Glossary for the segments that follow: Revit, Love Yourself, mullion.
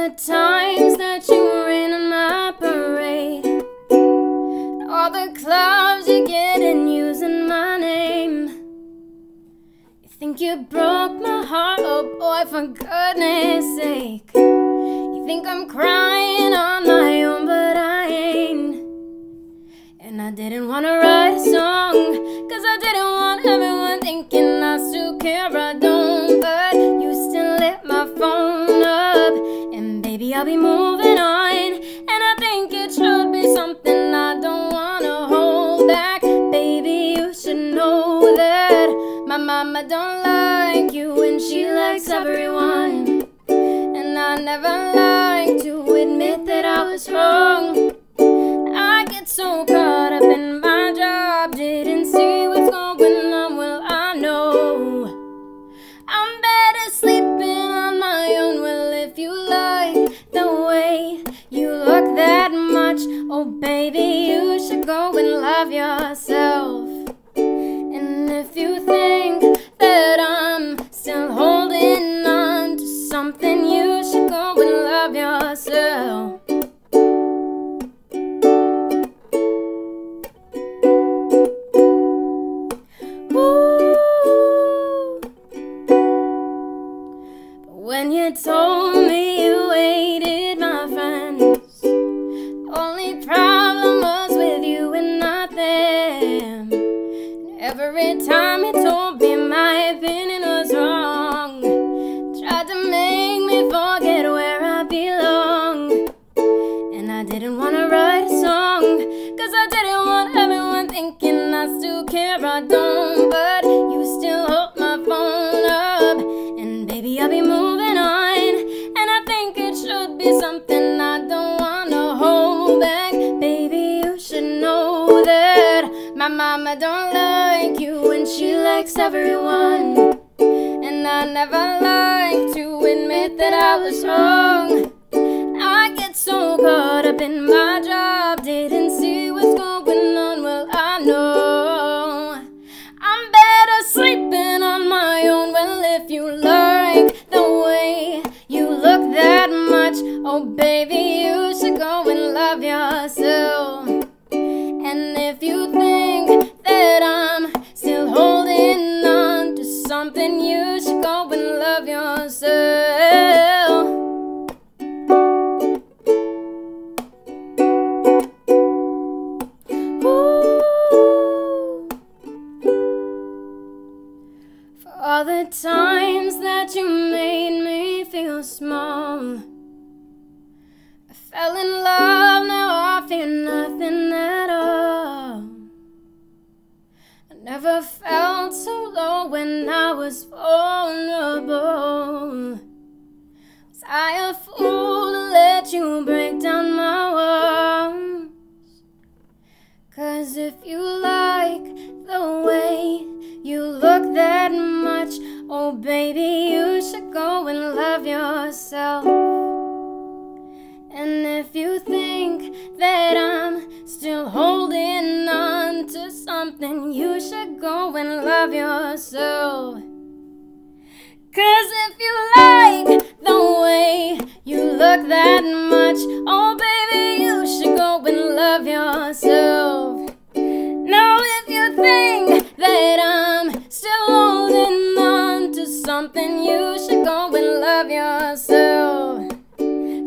the times that you were in my parade, and all the clubs you get in using my name. You think you broke my heart, oh boy, for goodness sake. You think I'm crying on my own, but I ain't. And I didn't want to write a song, cause I didn't want everyone thinking I still care, I don't. But you still lit my phone up, and baby I'll be moving on. And I think it should be something I don't want to hold back. Baby, you should know that my mama don't like you, and she likes everyone. And I never liked to admit that I was wrong. I get so caught up in my job, didn't see what's going on, well I know I'm better sleeping on my own. Well, if you like the way you look that much, oh baby, you should go and love yourself. And if you think that I'm still holding on to something, you should go and love yourself. When you told me you hated my friends, only problem was with you and not them. And every time you told me my opinion was wrong, tried to make me forget where I belong. And I didn't want to write a song, cause I didn't want everyone thinking I still care, I don't. But you still hold my phone up, and baby I'll be moving. Something I don't wanna hold back. Baby, you should know that my mama don't like you, and she likes everyone. And I never like to admit that I was wrong. I get so caught up in my job, didn't see what's going on, well I know I'm better sleeping on my own. Well, if you like the way you look that much, oh baby, you should go and love yourself. And if you think that I'm still holding on to something, you should go and love yourself. For all the times that you made me feel small, fell in love, now I feel nothing at all. I never felt so low when I was vulnerable. Was I a fool to let you break down my walls? Cause if you like the way you look that much, oh baby, you should go and love yourself. And if you think that I'm still holding on to something, you should go and love yourself. Cause if you like the way you look that much, oh baby, you should go and love yourself. Now if you think that I'm still holding on to something, you should go and love yourself.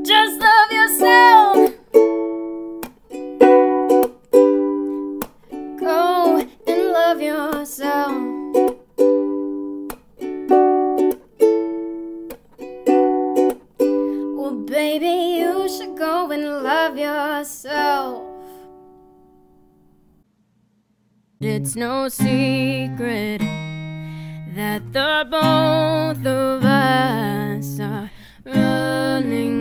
Just love yourself. Go and love yourself. Well, baby, you should go and love yourself. It's no secret that the both of us are running